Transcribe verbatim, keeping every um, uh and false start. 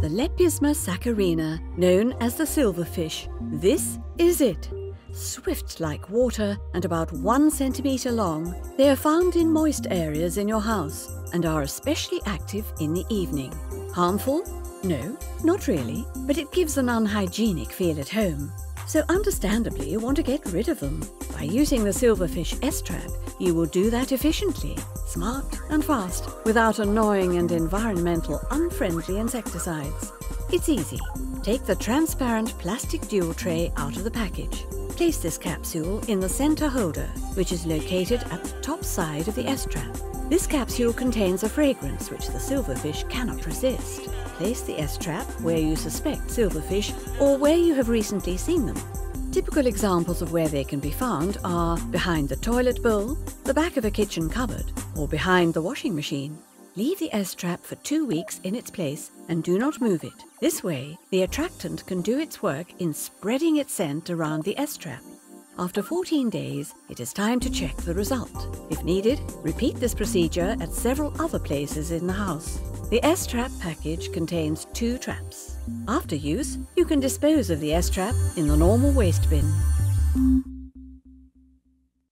The Lepisma saccharina, known as the silverfish. This is it. Swift like water and about one centimetre long, they are found in moist areas in your house and are especially active in the evening. Harmful? No, not really, but it gives an unhygienic feel at home. So understandably you want to get rid of them. By using the Silverfish S-Trap, you will do that efficiently, smart and fast, without annoying and environmental unfriendly insecticides. It's easy. Take the transparent plastic dual tray out of the package. Place this capsule in the center holder, which is located at the top side of the S-Trap. This capsule contains a fragrance which the silverfish cannot resist. Place the S-Trap where you suspect silverfish or where you have recently seen them. Typical examples of where they can be found are behind the toilet bowl, the back of a kitchen cupboard, or behind the washing machine. Leave the S-Trap for two weeks in its place and do not move it. This way, the attractant can do its work in spreading its scent around the S-Trap. After fourteen days, it is time to check the result. If needed, repeat this procedure at several other places in the house. The S-Trap package contains two traps. After use, you can dispose of the S-Trap in the normal waste bin.